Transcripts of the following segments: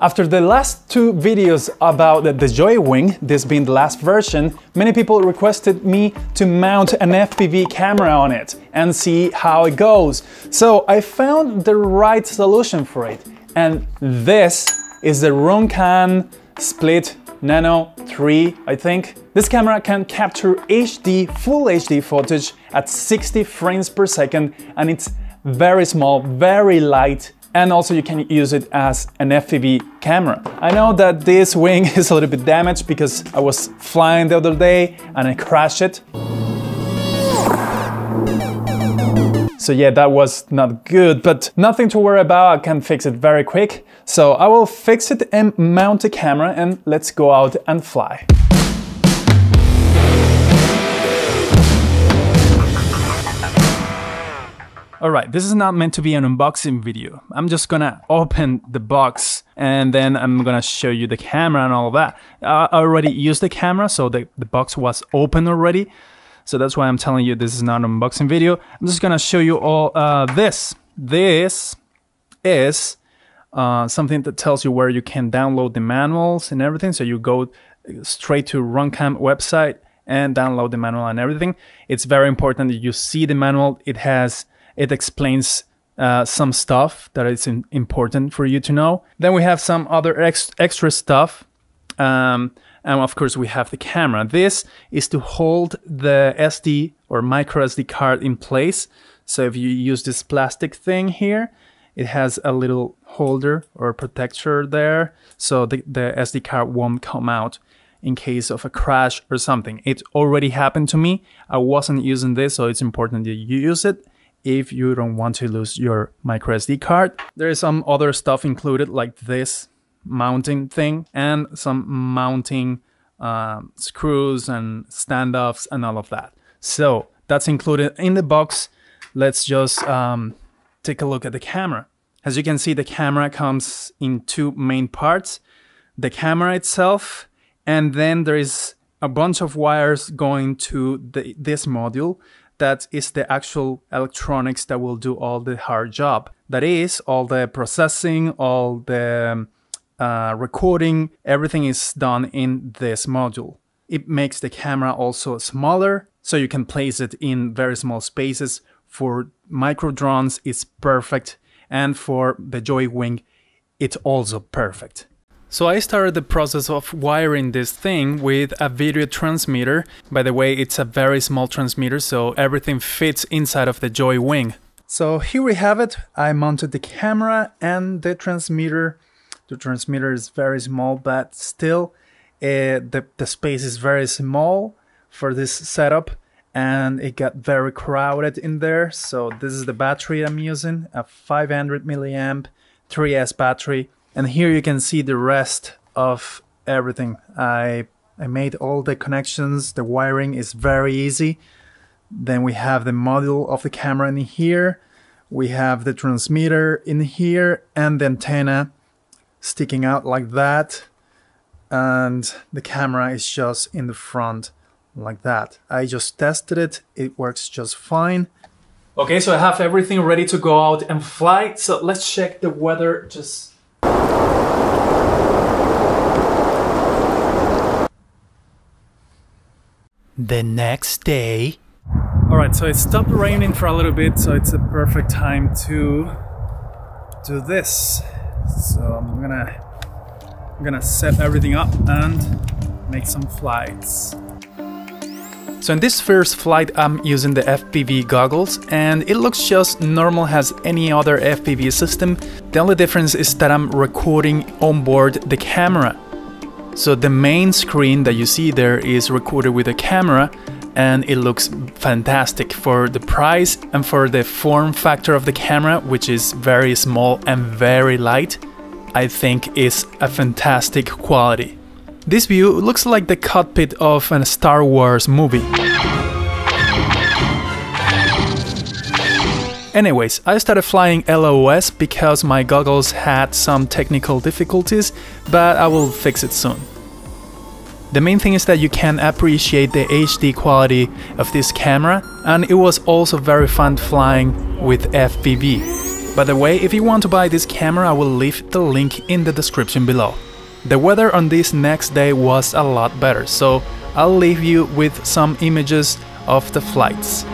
After the last two videos about the JoyWing, this being the last version, many people requested me to mount an FPV camera on it and see how it goes. So I found the right solution for it. And this is the Runcam Split Nano 3, I think. This camera can capture HD, full HD footage at 60 frames per second, and it's very small, very light. And also you can use it as an FPV camera. I know that this wing is a little bit damaged because I was flying the other day and I crashed it. So yeah, that was not good, but nothing to worry about. I can fix it very quick. So I will fix it and mount the camera, and let's go out and fly. Alright, this is not meant to be an unboxing video. I'm just gonna open the box and then I'm gonna show you the camera and all of that. I already used the camera, so the box was open already. So that's why I'm telling you this is not an unboxing video. I'm just gonna show you all this. This is something that tells you where you can download the manuals and everything. So you go straight to Runcam website and download the manual and everything. It's very important that you see the manual. It explains some stuff that is important for you to know. Then we have some other extra stuff. And of course we have the camera. This is to hold the SD or micro SD card in place. So if you use this plastic thing here, it has a little holder or protector there. So the SD card won't come out in case of a crash or something. It already happened to me. I wasn't using this, so it's important that you use it if you don't want to lose your micro SD card. There is some other stuff included, like this mounting thing and some mounting screws and standoffs and all of that. So that's included in the box. Let's just take a look at the camera. As you can see, the camera comes in two main parts: the camera itself, and then there is a bunch of wires going to this module. That is the actual electronics that will do all the hard job. That is all the processing, all the recording, everything is done in this module. It makes the camera also smaller, so you can place it in very small spaces. For micro drones, it's perfect. And for the JoyWing, it's also perfect. So I started the process of wiring this thing with a video transmitter. By the way, it's a very small transmitter, so everything fits inside of the JoyWing. So here we have it. I mounted the camera and the transmitter. The transmitter is very small, but still the space is very small for this setup, and it got very crowded in there. So this is the battery I'm using, a 500 milliamp 3S battery. And here you can see the rest of everything. I made all the connections. The wiring is very easy. Then we have the module of the camera in here. We have the transmitter in here and the antenna sticking out like that. And the camera is just in the front like that. I just tested it. It works just fine. Okay, so I have everything ready to go out and fly. So let's check the weather just... The next day. Alright, so it stopped raining for a little bit, so it's a perfect time to do this. So I'm gonna set everything up and make some flights. So in this first flight I'm using the FPV goggles, and it looks just normal as any other FPV system. The only difference is that I'm recording on board the camera. So the main screen that you see there is recorded with a camera, and it looks fantastic for the price and for the form factor of the camera, which is very small and very light. I think it's a fantastic quality. This view looks like the cockpit of a Star Wars movie. Anyways, I started flying LOS because my goggles had some technical difficulties, but I will fix it soon. The main thing is that you can appreciate the HD quality of this camera, and it was also very fun flying with FPV. By the way, if you want to buy this camera, I will leave the link in the description below. The weather on this next day was a lot better, so I'll leave you with some images of the flights.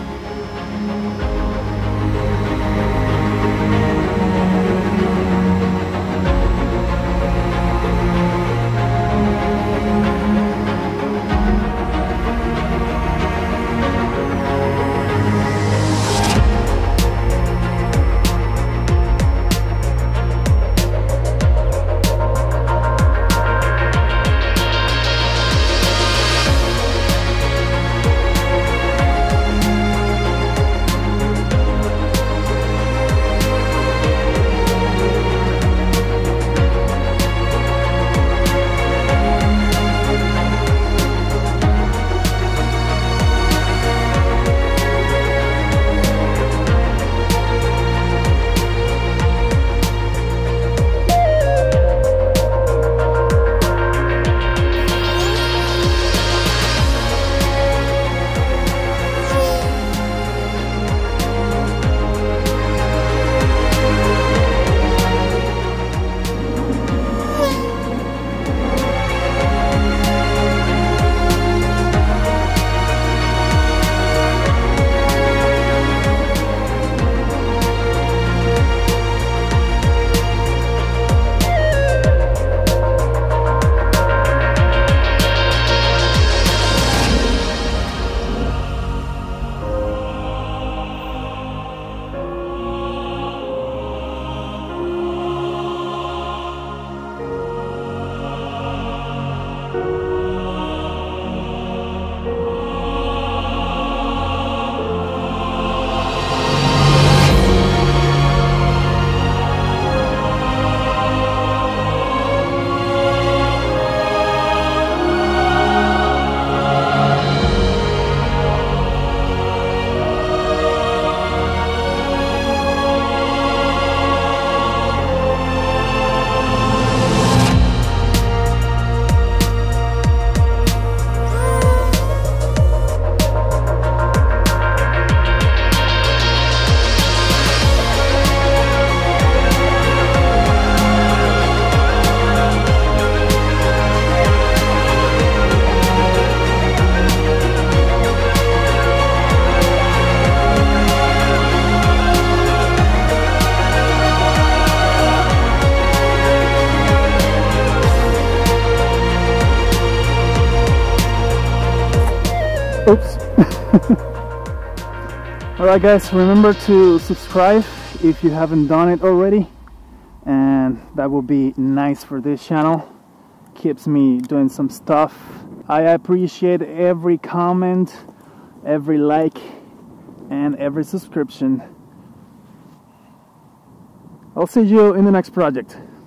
Oops. Alright guys, remember to subscribe if you haven't done it already, and that would be nice for this channel. Keeps me doing some stuff. I appreciate every comment, every like, and every subscription. I'll see you in the next project.